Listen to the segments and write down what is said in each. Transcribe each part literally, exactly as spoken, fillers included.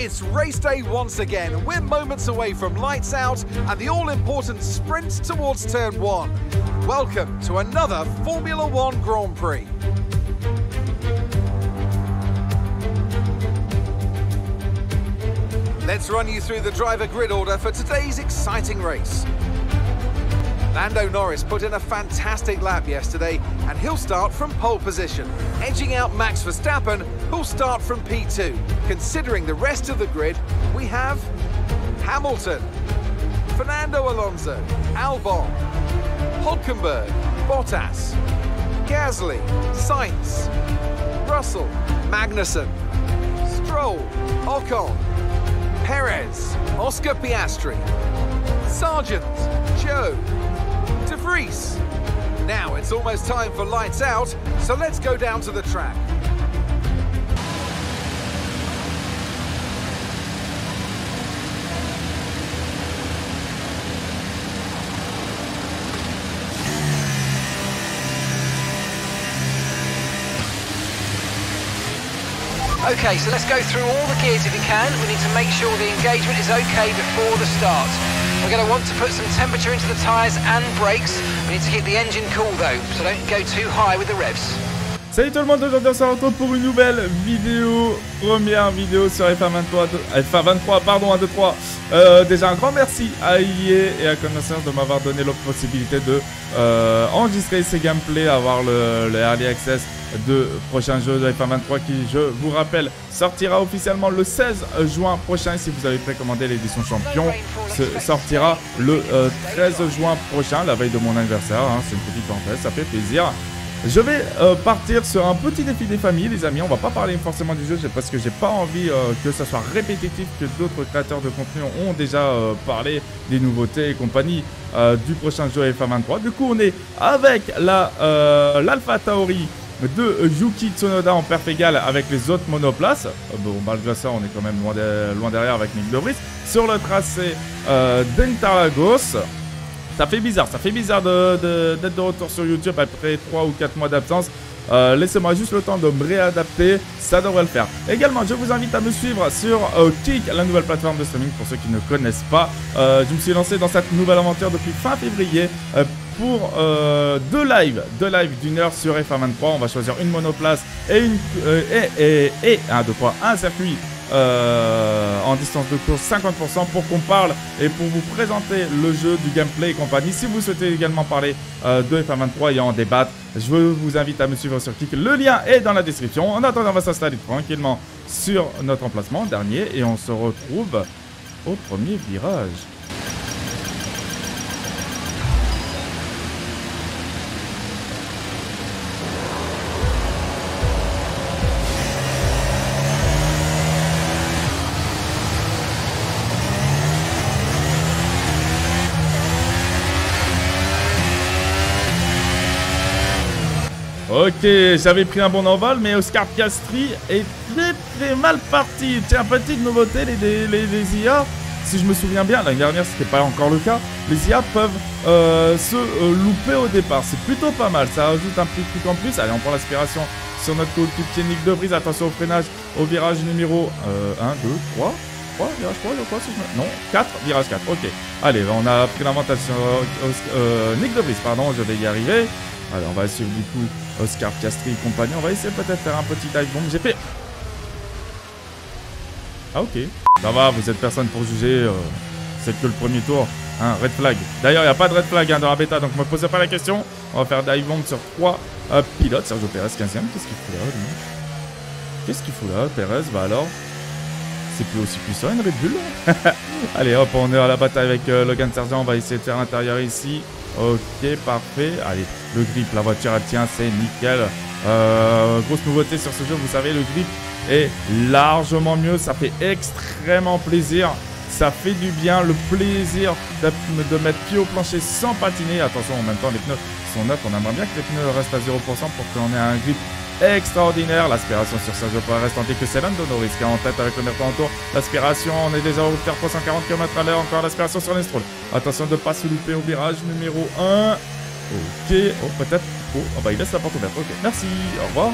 It's race day once again, and we're moments away from lights out and the all-important sprint towards turn one. Welcome to another Formula One Grand Prix. Let's run you through the driver grid order for today's exciting race. Lando Norris put in a fantastic lap yesterday, and he'll start from pole position, edging out Max Verstappen, who'll start from P two. Considering the rest of the grid, we have Hamilton, Fernando Alonso, Albon, Hulkenberg, Bottas, Gasly, Sainz, Russell, Magnussen, Stroll, Ocon, Perez, Oscar Piastri, Sargeant, Joe, De Vries. Now it's almost time for lights out, so let's go down to the track. Okay, so let's go through all the gears if you can. We need to make sure the engagement is okay before the start. We're going to want to put some temperature into the tyres and brakes. We need to keep the engine cool though, so don't go too high with the revs. Salut tout le monde, aujourd'hui on se rencontre pour une nouvelle vidéo, première vidéo sur F un vingt-trois, F un vingt-trois pardon, un deux trois. Euh, déjà un grand merci à E A et à Codemasters de m'avoir donné la possibilité de euh, enregistrer ces gameplays, avoir le, le Early Access de prochain jeu de F un vingt-trois qui, je vous rappelle, sortira officiellement le seize juin prochain. Si vous avez précommandé l'édition champion, ce sortira le euh, treize juin prochain, la veille de mon anniversaire, hein. C'est une petite parenthèse, ça fait plaisir. Je vais euh, partir sur un petit défi des familles, les amis. On va pas parler forcément du jeu parce que j'ai pas envie euh, que ça soit répétitif, que d'autres créateurs de contenu ont déjà euh, parlé des nouveautés et compagnie euh, du prochain jeu F un vingt-trois. Du coup, on est avec la euh, l'Alpha Tauri de Yuki Tsunoda en perf égale avec les autres monoplaces. Euh, bon, malgré ça, on est quand même loin, de, loin derrière avec Nyck de Vries sur le tracé euh, d'Interlagos. Ça fait bizarre, ça fait bizarre d'être de, de, de retour sur YouTube après trois ou quatre mois d'absence. Euh, Laissez-moi juste le temps de me réadapter, ça devrait le faire. Également, je vous invite à me suivre sur euh, Kick, la nouvelle plateforme de streaming pour ceux qui ne connaissent pas. Euh, je me suis lancé dans cette nouvelle aventure depuis fin février euh, pour euh, deux lives, deux lives d'une heure sur F un vingt-trois. On va choisir une monoplace et, une, euh, et, et, et un, deux, trois, un circuit. Euh, en distance de course cinquante pour cent pour qu'on parle et pour vous présenter le jeu, du gameplay et compagnie. Si vous souhaitez également parler euh, de F un vingt-trois et en débattre, je vous invite à me suivre sur Kick. Le lien est dans la description. En attendant, on va s'installer tranquillement sur notre emplacement dernier et on se retrouve au premier virage. Ok, j'avais pris un bon envol, mais Oscar Piastri est très très mal parti. Tiens, petite nouveauté, les, les, les I A, si je me souviens bien, l'année dernière c'était pas encore le cas, les I A peuvent euh, se euh, louper au départ. C'est plutôt pas mal, ça ajoute un petit truc en plus. Allez, on prend l'aspiration sur notre coéquipier Nyck de Vries. Attention au freinage, au virage numéro euh, un, deux, trois, trois, virage trois, je crois, si je me... Non, quatre, virage quatre, ok. Allez, on a pris l'avantage sur euh, euh, Nyck de Vries, pardon, je vais y arriver. Allez, on va suivre du coup Oscar Piastri et compagnie. On va essayer peut-être de faire un petit dive bomb. J'ai fait... Ah, ok. Ça va, vous êtes personne pour juger. Euh, C'est que le premier tour. Hein, red flag. D'ailleurs, il n'y a pas de red flag hein, dans la bêta, donc ne me posez pas la question. On va faire dive bomb sur trois euh, pilotes. Sergio Perez, quinzième. Qu'est-ce qu'il fout là, lui? Qu'est-ce qu'il fout là, Perez? Bah alors. C'est plus aussi puissant, une Red Bull. Allez, hop, on est à la bataille avec euh, Logan Sargeant. On va essayer de faire l'intérieur ici. Ok, parfait. Allez, le grip, la voiture elle tient, c'est nickel. Euh, grosse nouveauté sur ce jeu, vous savez, le grip est largement mieux. Ça fait extrêmement plaisir. Ça fait du bien, le plaisir de, de mettre pied au plancher sans patiner. Attention, en même temps, les pneus sont neufs. On aimerait bien que les pneus restent à zéro pour cent pour qu'on ait un grip extraordinaire. L'aspiration sur Sergio Perez, tandis que c'est Lando Norris qui est en tête avec le meurtre en tour. L'aspiration, on est déjà au faire trois cent quarante kilomètres à l'heure. Encore l'aspiration sur les Stroll. Attention de ne pas se louper au virage numéro un. Ok, oh peut-être. Oh, oh bah il laisse la porte ouverte. Ok, merci, au revoir.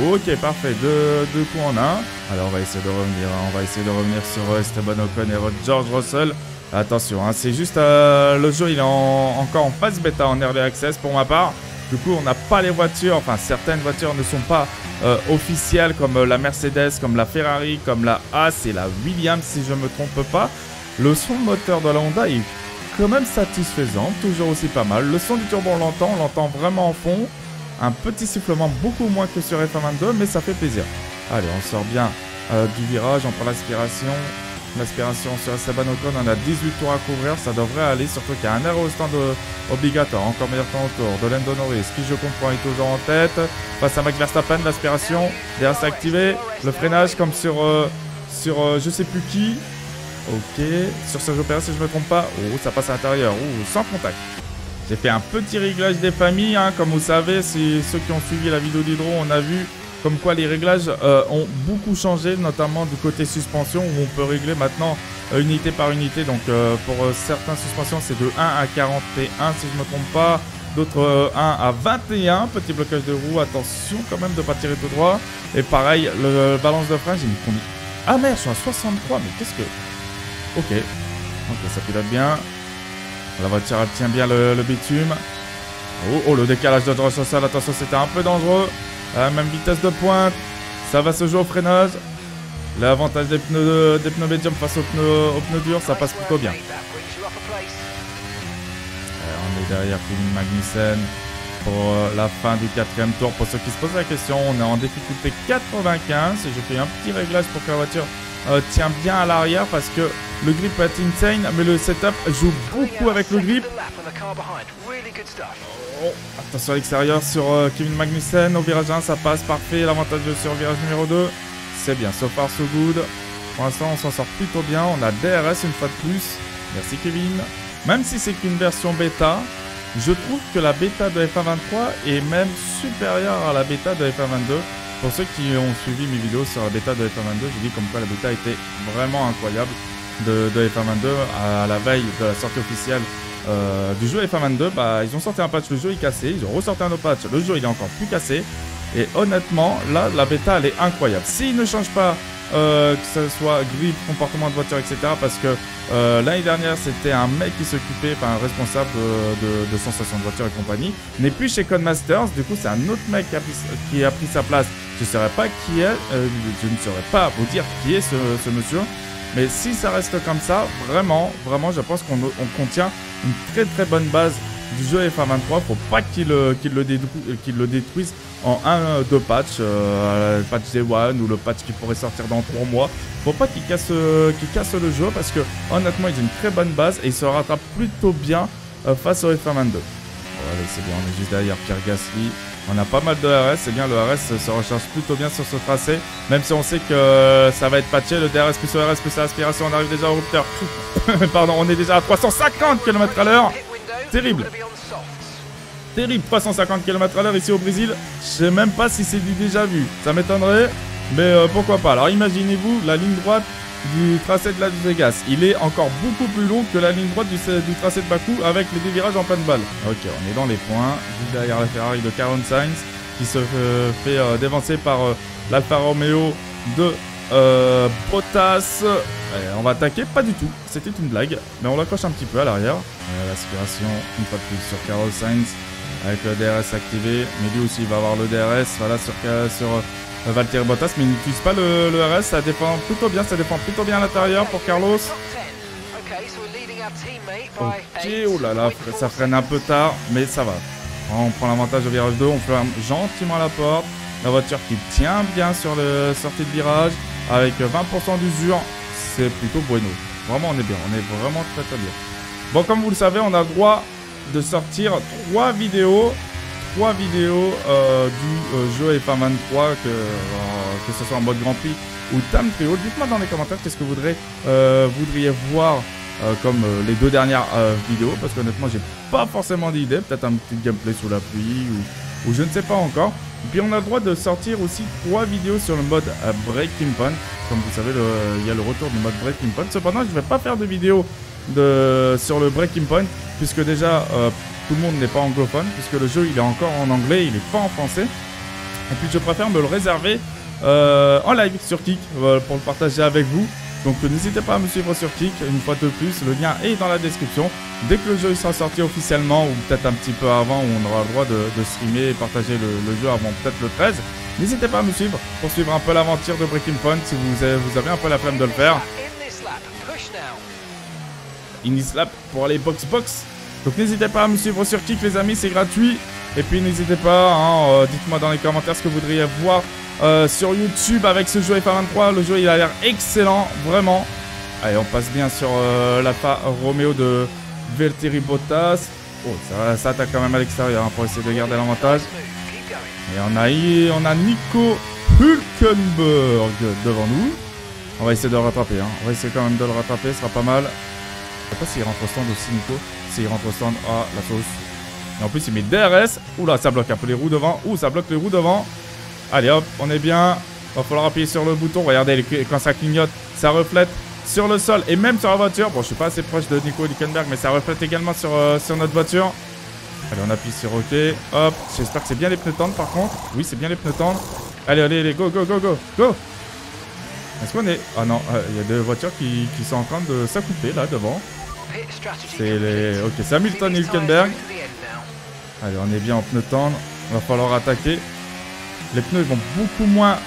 Ok, parfait, deux, deux coups en un. Alors on va essayer de revenir, hein. On va essayer de revenir sur Esteban Ocon et George Russell. Attention, hein, c'est juste euh, le jeu, il est en, encore en phase bêta en Early Access pour ma part. Du coup, on n'a pas les voitures, enfin certaines voitures ne sont pas euh, officielles comme euh, la Mercedes, comme la Ferrari, comme la Haas et la Williams si je ne me trompe pas. Le son moteur de la Honda est quand même satisfaisant, toujours aussi pas mal. Le son du turbo on l'entend, on l'entend vraiment en fond. Un petit sifflement, beaucoup moins que sur F un vingt-deux, mais ça fait plaisir. Allez, on sort bien euh, du virage, on prend l'aspiration. L'aspiration sur Esteban Ocon, on a dix-huit tours à couvrir, ça devrait aller, surtout qu'il y a un arrêt au stand obligatoire, encore meilleur temps au tour, de Lando Norris, qui je comprends est toujours en tête, face à Max Verstappen, l'aspiration, derrière c'est activé, le freinage comme sur, euh, sur euh, je sais plus qui, ok, sur Sergio Perez si je me trompe pas, oh ça passe à l'intérieur, oh sans contact. J'ai fait un petit réglage des familles, hein, comme vous savez, si ceux qui ont suivi la vidéo d'Hydro, on a vu comme quoi les réglages euh, ont beaucoup changé, notamment du côté suspension où on peut régler maintenant euh, unité par unité. Donc euh, pour euh, certaines suspensions c'est de un à quarante et un si je ne me trompe pas, d'autres euh, un à vingt et un, petit blocage de roue, attention quand même de ne pas tirer tout droit. Et pareil, le, le balance de frein, j'ai mis combien? Ah merde, je suis à soixante-trois, mais qu'est-ce que... Ok, ok, ça pilote bien, la voiture elle tient bien le, le bitume. Oh, oh, le décalage de droite sociale, attention c'était un peu dangereux. À la même vitesse de pointe, ça va se jouer au freinage. L'avantage des pneus, des pneus médium face aux pneus, aux pneus durs, ça passe plutôt bien. Alors on est derrière Kimi Magnussen pour la fin du quatrième tour. Pour ceux qui se posent la question, on est en difficulté quatre-vingt-quinze. Et je fais un petit réglage pour que la voiture euh, tient bien à l'arrière parce que le grip est insane, mais le setup joue beaucoup avec le grip. Oh, attention à l'extérieur sur euh, Kevin Magnussen, au virage un, ça passe, parfait, l'avantage de sur virage numéro deux, c'est bien, so far so good, pour l'instant on s'en sort plutôt bien, on a D R S une fois de plus, merci Kevin. Même si c'est qu'une version bêta, je trouve que la bêta de F un vingt-trois est même supérieure à la bêta de F un vingt-deux, pour ceux qui ont suivi mes vidéos sur la bêta de F un vingt-deux, j'ai dit comme quoi la bêta était vraiment incroyable de, de F un vingt-deux à la veille de la sortie officielle. Euh, du jeu F un vingt-deux, bah, ils ont sorti un patch, le jeu est cassé, ils ont ressorti un autre patch, le jeu il est encore plus cassé. Et honnêtement, là, la bêta elle est incroyable. S'ils ne changent pas, euh, que ce soit grip, comportement de voiture, et cetera. Parce que euh, l'année dernière, c'était un mec qui s'occupait, enfin un responsable de, de, de sensation de voiture et compagnie, n'est plus chez Codemasters, du coup c'est un autre mec qui a pris, qui a pris sa place. Je ne saurais pas qui est, euh, je ne saurais pas vous dire qui est ce, ce monsieur. Mais si ça reste comme ça, vraiment, vraiment, je pense qu'on contient une très très bonne base du jeu F un vingt-trois. Faut pas qu'il qu'il le, qu'il le détruise en un deux patchs, euh, le patch D un ou le patch qui pourrait sortir dans trois mois. Faut pas qu'il casse, euh, qu'il casse le jeu parce que honnêtement, ils ont une très bonne base et ils se rattrapent plutôt bien euh, face au F un vingt-deux. Allez, c'est bien, on est juste derrière Pierre Gasly. On a pas mal de D R S, c'est bien, le D R S se recharge plutôt bien sur ce tracé. Même si on sait que ça va être patché, le D R S plus le D R S plus l'aspiration, on arrive déjà au rupteur. Pardon, on est déjà à trois cent cinquante kilomètres à l'heure. Terrible. Terrible, trois cent cinquante kilomètres à l'heure ici au Brésil. Je sais même pas si c'est du déjà vu. Ça m'étonnerait, mais euh, pourquoi pas. Alors imaginez-vous, la ligne droite du tracé de Las Vegas, il est encore beaucoup plus long que la ligne droite du, du tracé de Bakou avec les dévirages en pleine balle. Ok, on est dans les points, juste derrière la Ferrari de Carlos Sainz qui se euh, fait euh, dévancer par euh, l'Alfa Romeo de euh, Bottas. Allez, on va attaquer, pas du tout, c'était une blague, mais on l'accroche un petit peu à l'arrière. L'aspiration une fois de plus sur Carlos Sainz avec le D R S activé, mais lui aussi il va avoir le D R S, voilà sur... sur Valtteri Bottas, mais il n'utilise pas le, le R S, ça dépend plutôt bien, ça dépend plutôt bien à l'intérieur pour Carlos. Ok, oh là là, ça freine un peu tard, mais ça va. On prend l'avantage au virage deux, on ferme gentiment la porte. La voiture qui tient bien sur le sortie de virage, avec vingt pour cent d'usure, c'est plutôt bueno. Vraiment, on est bien, on est vraiment très très bien. Bon, comme vous le savez, on a le droit de sortir trois vidéos. Trois vidéos euh, du euh, jeu F un vingt-trois, que, euh, que ce soit en mode Grand Prix ou Tam Trio. Dites-moi dans les commentaires qu'est-ce que vous voudrez, euh, voudriez voir euh, comme euh, les deux dernières euh, vidéos, parce qu'honnêtement, j'ai pas forcément d'idée. Peut-être un petit gameplay sous la pluie ou, ou je ne sais pas encore. Et puis, on a le droit de sortir aussi trois vidéos sur le mode euh, Breaking Point. Comme vous savez, il y a le retour du mode Breaking Point. Cependant, je ne vais pas faire de vidéo de, sur le Breaking Point, puisque déjà... Euh, tout le monde n'est pas anglophone puisque le jeu il est encore en anglais, il n'est pas en français. En plus, je préfère me le réserver euh, en live sur Kick euh, pour le partager avec vous. Donc n'hésitez pas à me suivre sur Kick, une fois de plus, le lien est dans la description. Dès que le jeu sera sorti officiellement, ou peut-être un petit peu avant, où on aura le droit de, de streamer et partager le, le jeu avant peut-être le treize, n'hésitez pas à me suivre pour suivre un peu l'aventure de Breaking Point si vous avez, vous avez un peu la flemme de le faire. Inislap pour aller box box. Donc n'hésitez pas à me suivre sur Kick les amis, c'est gratuit. Et puis n'hésitez pas, hein, euh, dites-moi dans les commentaires ce que vous voudriez voir euh, sur YouTube avec ce jeu F un vingt-trois. Le jeu il a l'air excellent, vraiment. Allez, on passe bien sur euh, l'Alfa Romeo de Valtteri Bottas. Oh, ça, ça attaque quand même à l'extérieur hein, pour essayer de garder l'avantage. Et on a, on a Nico Hulkenberg devant nous. On va essayer de le rattraper, hein. On va essayer quand même de le rattraper, ce sera pas mal. Je sais pas s'il rentre au stand aussi Nico. S'il rentre au stand, ah la sauce. Et en plus il met D R S. Oula, ça bloque un peu les roues devant. Ouh, ça bloque les roues devant. Allez hop, on est bien. Va falloir appuyer sur le bouton. Regardez, quand ça clignote, ça reflète sur le sol et même sur la voiture. Bon, je suis pas assez proche de Nico Hulkenberg, mais ça reflète également sur, euh, sur notre voiture. Allez, on appuie sur OK. Hop, j'espère que c'est bien les pneus tendres par contre. Oui, c'est bien les pneus tendres. Allez, allez, allez, go, go, go, go, go. Est-ce qu'on est... Ah non, il euh, y a deux voitures qui, qui sont en train de s'accoupler là devant. C'est les... Ok, c'est Hamilton et Hulkenberg. Allez, on est bien en pneus tendres. Il va falloir attaquer. Les pneus vont beaucoup moins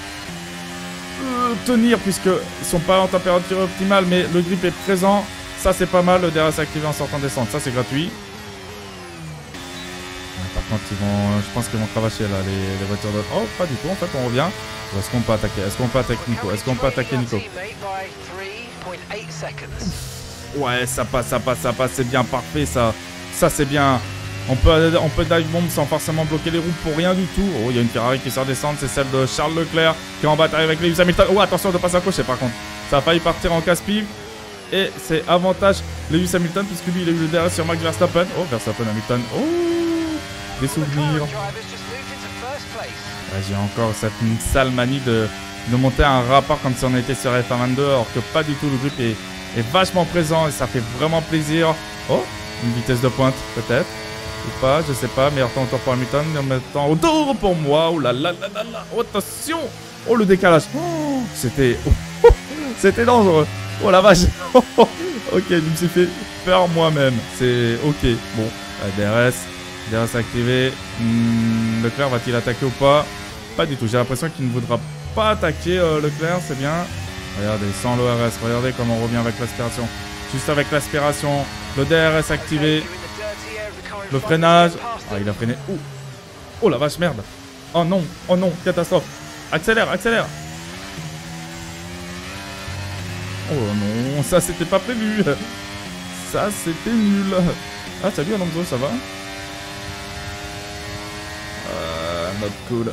euh, tenir puisqu'ils ne sont pas en température optimale, mais le grip est présent. Ça, c'est pas mal. Le D R S activé en sortant des centres. Ça, c'est gratuit. Par contre, ils vont... je pense qu'ils vont cravacher là, les, les voitures de... Oh, pas du tout. En fait, on revient. Est-ce qu'on peut attaquer? Est-ce qu'on peut attaquer Nico? Est-ce qu'on peut attaquer Nico? Ouais, ça passe, ça passe, ça passe. C'est bien, parfait, ça. Ça, c'est bien. On peut, on peut dive bomb sans forcément bloquer les roues pour rien du tout. Oh, il y a une Ferrari qui sort des centres. C'est celle de Charles Leclerc qui est en bataille avec Lewis Hamilton. Oh, attention de passer à gauche, par contre. Ça a failli partir en casse-pipe. Et c'est avantage Lewis Hamilton puisque lui, il a eu le D R S sur Max Verstappen. Oh, Verstappen, Hamilton. Oh, des souvenirs. J'ai encore cette sale manie de, de monter un rapport comme si on était sur F un vingt-deux, alors que pas du tout, le grip est, est vachement présent et ça fait vraiment plaisir. Oh, une vitesse de pointe peut-être, ou pas, je sais pas, meilleur temps autour pour Hamilton, meilleur temps autour pour moi, oh là là là là là, oh, attention, oh le décalage, oh, c'était oh, oh, c'était dangereux, oh la vache, oh, oh. Ok, je me suis fait peur moi-même, c'est ok, bon, D R S, D R S activé, hmm, Leclerc va-t-il attaquer ou pas? Pas du tout, j'ai l'impression qu'il ne voudra pas attaquer euh, Leclerc, c'est bien. Regardez, sans l'O R S, regardez comment on revient avec l'aspiration. Juste avec l'aspiration, le D R S activé, le freinage. Ah, il a freiné. Ouh. Oh la vache, merde. Oh non, oh non, catastrophe. Accélère, accélère. Oh non, ça c'était pas prévu. Ça c'était nul. Ah, salut Alonso, ça va? Euh, not cool.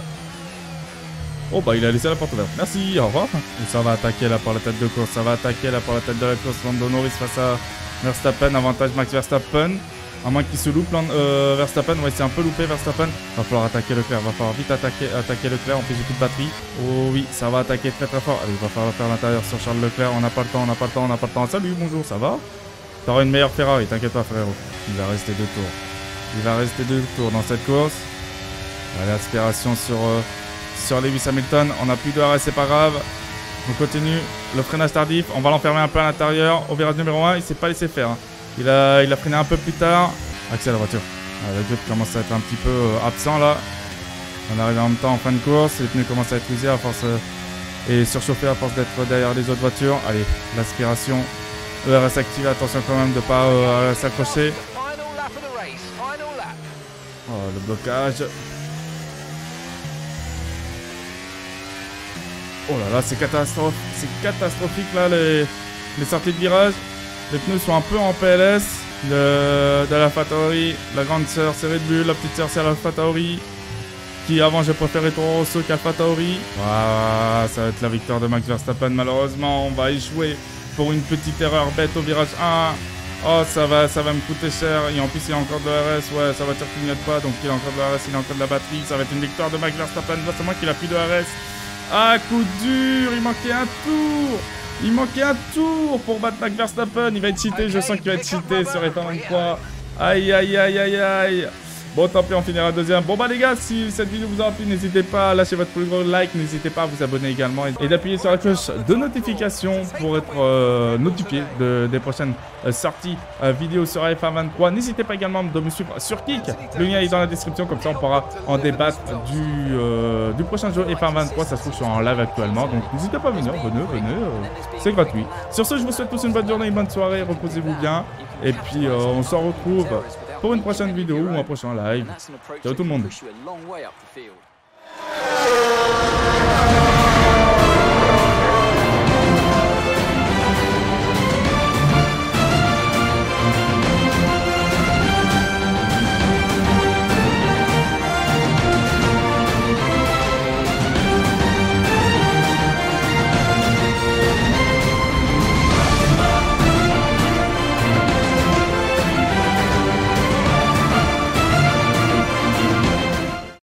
Oh bah il a laissé la porte ouverte. Merci, au revoir. Et ça va attaquer là par la tête de course. Ça va attaquer là par la tête de la course. Lando Norris face à Verstappen. Avantage Max Verstappen. À moins qu'il se loupe. Euh, Verstappen, ouais c'est un peu loupé Verstappen. Va falloir attaquer Leclerc. Va falloir vite attaquer, attaquer Leclerc. En plus j'ai plus de batterie. Oh oui, ça va attaquer très très fort. Allez, il va falloir faire l'intérieur sur Charles Leclerc. On n'a pas le temps, on n'a pas le temps, on n'a pas le temps. Salut, bonjour, ça va? T'auras une meilleure Ferrari, t'inquiète pas frérot. Il va rester deux tours. Il va rester deux tours dans cette course. Allez, aspiration sur... Euh... sur Lewis Hamilton, on n'a plus de R S, c'est pas grave. On continue, le freinage tardif, on va l'enfermer un peu à l'intérieur. Au virage numéro un, il s'est pas laissé faire. Il a, il a freiné un peu plus tard. Accès à la voiture. Alors, le grip commence à être un petit peu euh, absent là. On arrive en même temps en fin de course, les pneus commencent à être usés à force euh, et surchauffés à force d'être derrière les autres voitures. Allez, l'aspiration, le R S activé, attention quand même de pas euh, s'accrocher. Oh, le blocage. Oh là là, c'est catastrophe, c'est catastrophique là les, les sorties de virage. Les pneus sont un peu en P L S. Le, de la Fattori, la grande sœur c'est Red Bull, la petite sœur c'est la Fattori. Qui avant j'ai préféré Toro Rosso qu'à Fattori. Waouh, ça va être la victoire de Max Verstappen malheureusement. On va échouer pour une petite erreur bête au virage un. Oh ça va, ça va me coûter cher. Et en plus il a encore de l'A R S, ouais sa voiture clignote pas. Donc il a encore de l'A R S, il a encore de la batterie. Ça va être une victoire de Max Verstappen, forcément qu'il a plus de l'A R S. Ah, coup dur, il manquait un tour. Il manquait un tour pour battre Max Verstappen. Il va être cheaté, je sens qu'il va être cheaté sur F un vingt-trois. Aïe, aïe, aïe, aïe, aïe. Bon, tant pis, on finira deuxième. Bon, bah, les gars, si cette vidéo vous a plu, n'hésitez pas à lâcher votre plus gros like. N'hésitez pas à vous abonner également et d'appuyer sur la cloche de notification pour être euh, notifié de, des prochaines euh, sorties euh, vidéos sur F un vingt-trois. N'hésitez pas également de me suivre sur Kick. Le lien est dans la description. Comme ça, on pourra en débattre du, euh, du prochain jeu F un vingt-trois. Ça se trouve, je suis en live actuellement. Donc, n'hésitez pas à venir. Venez, venez. Euh, C'est gratuit. Sur ce, je vous souhaite tous une bonne journée, une bonne soirée. Reposez-vous bien. Et puis, euh, on se retrouve pour une prochaine vidéo ou un prochain live. Ciao tout le monde.